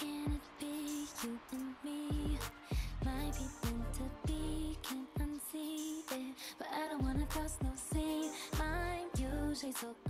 Can it be you and me? Might be meant to be, can't unsee it, but I don't wanna cause no scene. I'm usually so